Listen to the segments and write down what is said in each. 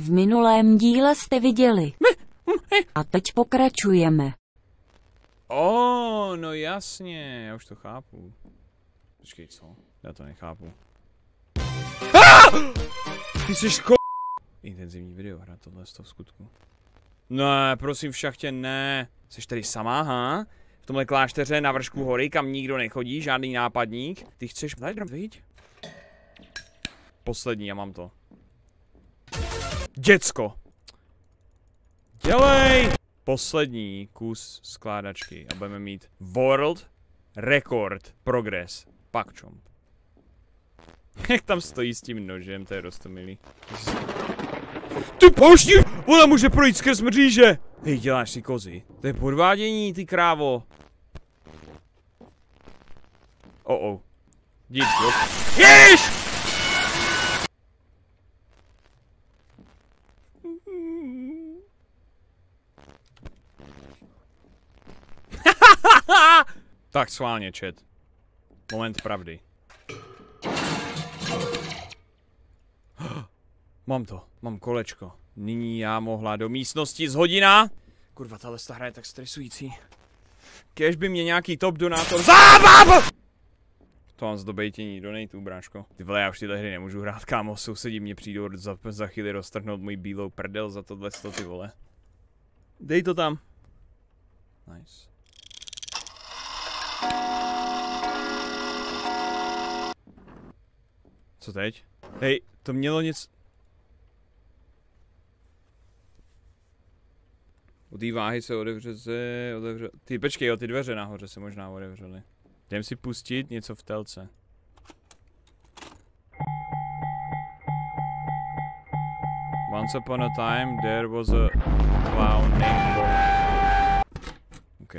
V minulém díle jste viděli. A teď pokračujeme. No jasně, já už to chápu. Počkej, co? Já to nechápu. Ty jsi intenzivní video, hra tohle z toho skutku. Ne, prosím v šachtě ne. Jsi tady samá, ha? V tomhle klášteře na vršku hory, kam nikdo nechodí, žádný nápadník. Ty chceš Lightroom, viď? Poslední, já mám to. Děcko! Dělej! Poslední kus skládačky a budeme mít World Record Progress. Pak čom. Jak tam stojí s tím nožem, to je roztomilý. Ty pouští! Ona může projít skrz mříže! Hej, děláš si kozy. To je podvádění, ty krávo. Oh. Dík, jo. Ježiš! Tak schválně, chat. Moment pravdy. Mám to, mám kolečko. Nyní já mohla do místnosti z hodina. Kurva, tahle hra je tak stresující. Kéž by mě nějaký top donátor zábab! To mám zdobejtění, donateu, bráško. Ty vole, já už tyhle hry nemůžu hrát, kámo, sousedí mě přijdou za chvíli roztrhnout můj bílou prdel za tohle sto, ty vole. Dej to tam. Nice. Co teď? Hej, to mělo nic... U té váhy se otevře... Ty počkej, jo, ty dveře nahoře se možná otevřely. Jdem si pustit něco v telce. Once upon a time there was a clown named Bob. OK.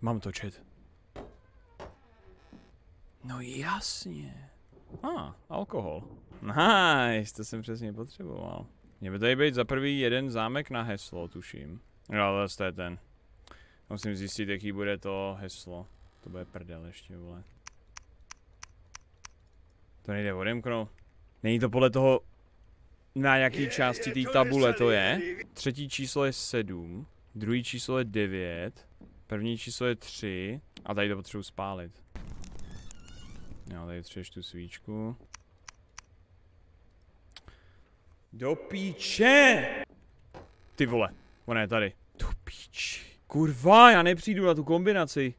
Mám to, chat. No jasně. Alkohol. Nice, to jsem přesně potřeboval. Mě by tady být za prvý jeden zámek na heslo, tuším. Jo, ale to je ten. Musím zjistit, jaký bude to heslo. To bude prdel ještě, vole. To nejde odemknout. Není to podle toho, na jaký části té tabule to je. Třetí číslo je 7, druhý číslo je 9, první číslo je 3 a tady to potřebuji spálit. Jo, tady třeš tu svíčku. Do píče! Ty vole, ona je tady. Do píči. Kurva, já nepřijdu na tu kombinaci.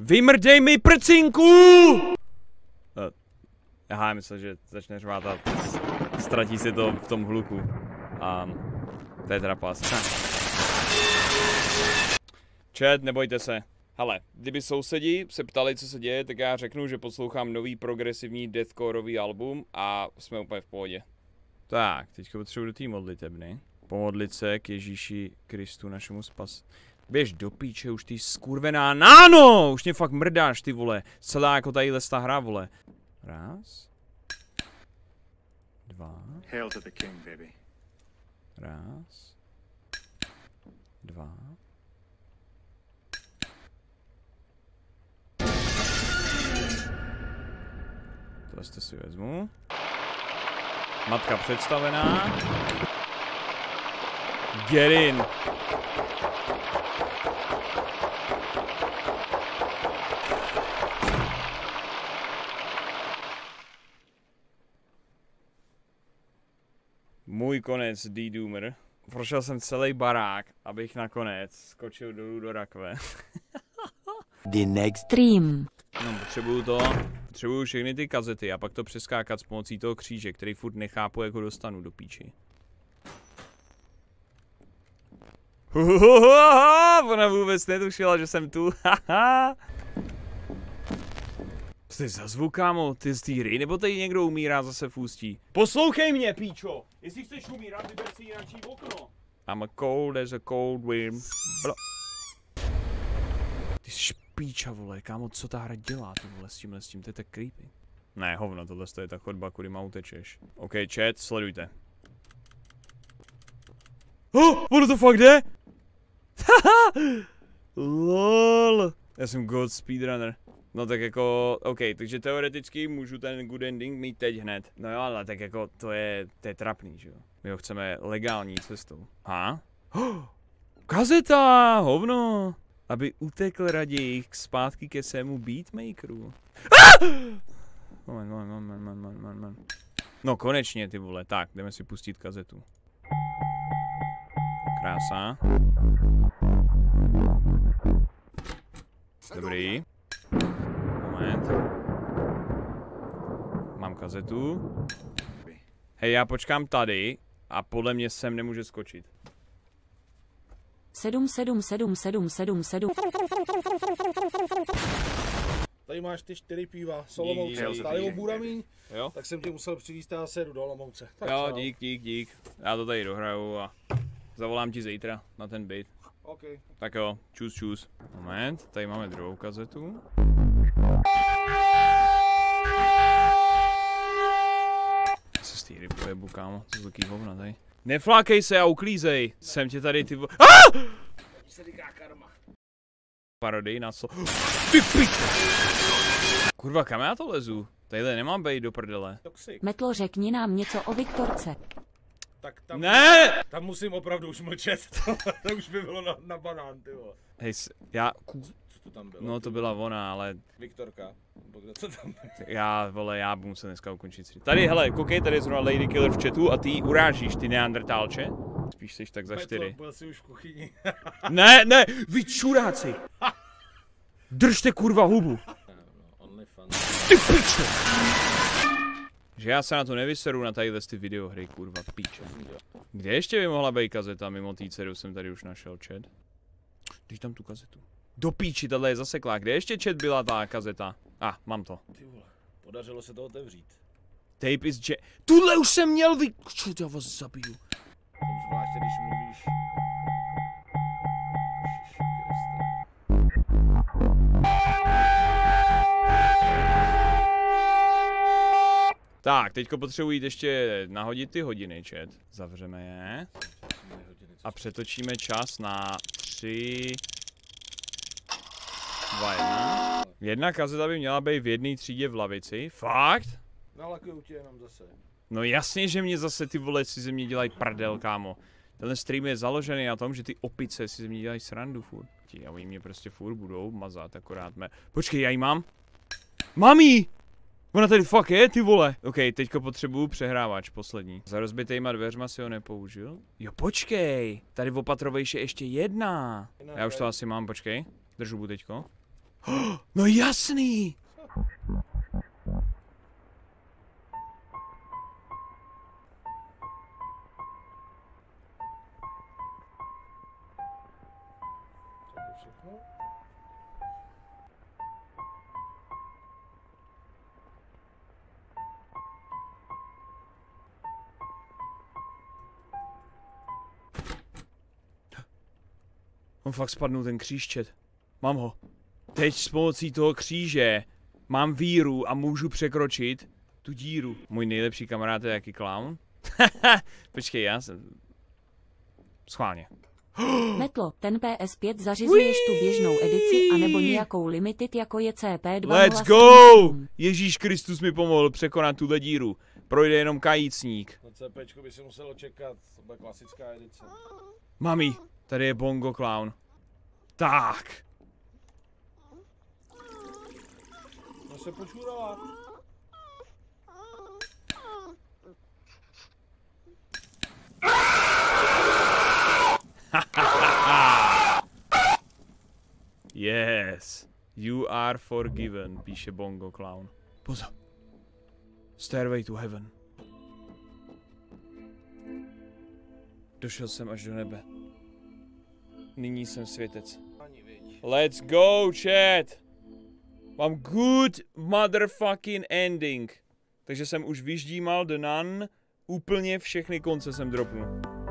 Vymrdej mi prcinku! Aha, myslím, že začne řvát a ztratí se to v tom hluku. To je teda pás. Chat, nebojte se. Hele, kdyby sousedi se ptali, co se děje, tak já řeknu, že poslouchám nový progresivní deathcoreový album a jsme úplně v pohodě. Tak, teďka potřebuji do té modlitebny. Pomodlit se k Ježíši Kristu, našemu spas. Běž do píče, už ty skurvená náno! Už mě fakt mrdáš, ty vole. Celá jako tady ta hra, vole. Raz. Dva. Hail to the king, baby. Raz. Dva. Tohle si vezmu. Matka představená. Get in. Můj konec, D-Doomer. Prošel jsem celý barák, abych nakonec skočil dolů do rakve. The next stream. No, potřebuju to. Potřebuju všechny ty kazety a pak to přeskákat s pomocí toho kříže, který furt nechápu, jak ho dostanu do píči. Ona vůbec netušila, že jsem tu. Co ty za zvuk, kámo? Ty z té hry, nebo tady někdo umírá zase v ústí? Poslouchej mě, píčo! Jestli chceš umírat, vyber si jináčí okno. I'm a cold as a cold wind. Ty jsi píča, vole, kámo, co ta hra dělá, ty vole, s tím, to je tak creepy. Ne, hovno, tohle je ta chodba, kudy má utečeš. OK, chat, sledujte. Oh, what the fuck jde? LOL. Já jsem gold speedrunner. No tak jako, ok, takže teoreticky můžu ten good ending mít teď hned. No jo, ale tak jako to je trapný, že jo. My ho chceme legální cestou. Ha? Oh, kazeta, hovno. Aby utekl raději zpátky ke svému beatmakeru. Ah! Moment. No konečně, ty vole, tak, jdeme si pustit kazetu. Krása. Dobrý. Moment. Mám kazetu. Hej, já počkám tady a podle mě sem nemůže skočit. 7777777. Tady máš ty 4 piva, Solomouce, stále oburami, tak jsem tě musel přivést a sedu do Olomouce. Jo, dík. Já to tady dohraju a zavolám ti zítra na ten byt. OK. Tak jo, čus. Moment, tady máme druhou kazetu. Já se stýry pojebu, kámo, to je velký hovna tady. Neflákej se a uklízej, jsem tě tady ty se říká karma. Parodii na co? Ty kurva, kam já to lezu? Tadyhle nemám bejt do prdele. Metlo, řekni nám něco o Viktorce. Tak tam ne! Tam musím opravdu už mlčet, to už by bylo na banán, ty vole. Hej, já... Co to tam bylo? No to byla ona, ale... Viktorka, co tam bylo? Já, vole, já budu muset dneska ukončit. Tady, hele, koukej, tady je zrovna Lady Killer v chatu a ty ji urážíš, ty neandertálče. Spíš seš tak za 4. Byl jsi už v kuchyni. Ne, vy čuráci! Držte kurva hubu! Ty piče! Že já se na to nevyseru na tadyhle ty videohry, kurva, piče. Kde ještě by mohla být kazeta mimo tý dceru, jsem tady už našel chat. Dej tam tu kazetu. Do píči, tahle je zaseklá, kde ještě chat byla ta kazeta? Ah, mám to. Ty vole, podařilo se to otevřít. Tape is jack. Tuhle už jsem měl vy... Čo, já vás zabiju. Zvláště, když mluvíš. Tak, teďko potřebuji jít ještě nahodit ty hodiny, chat. Zavřeme je. A přetočíme čas na 3, 2, 1. Jedna kazeta by měla být v jedné třídě v lavici. Fakt? Nalakuju tě jenom zase. No jasně, že mě zase ty vole si ze mě dělají prdel, kámo. Tenhle stream je založený na tom, že ty opice si ze mě dělají srandu furt. Ti, a oni mě prostě furt budou mazat, akorát mé. Počkej, já ji mám. Mami! Ona tady fakt je, ty vole. OK, teďko potřebuju přehrávač poslední. Za rozbitejma dveřma si ho nepoužil. Jo, počkej. Tady v opatrovejše ještě jedna. Já už to asi mám, počkej. Držu bu teďko. Oh, no jasný. On fakt spadnul ten křížčet. Mám ho. Teď s pomocí toho kříže mám víru a můžu překročit tu díru. Můj nejlepší kamarád je jaký clown. Počkej, já jsem... Schválně. Metlo, ten PS5 zařizuješ tu běžnou edici anebo nějakou limited, jako je CP2. Let's go! Ježíš Kristus mi pomohl překonat tuhle díru. Projde jenom kajícník. Na CPčku by si muselo čekat, to byla klasická edice. Mami, tady je Bongo Clown. Tak. No se počurala. Yes, you are forgiven, píše Bongo Clown. Pozor. Stairway to heaven. Došel jsem až do nebe. Nyní jsem světec. Let's go, chat! Mám good motherfucking ending. Takže jsem už vyždímal The Nun. Úplně všechny konce jsem dropnul.